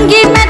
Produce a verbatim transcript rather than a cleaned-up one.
रंगी में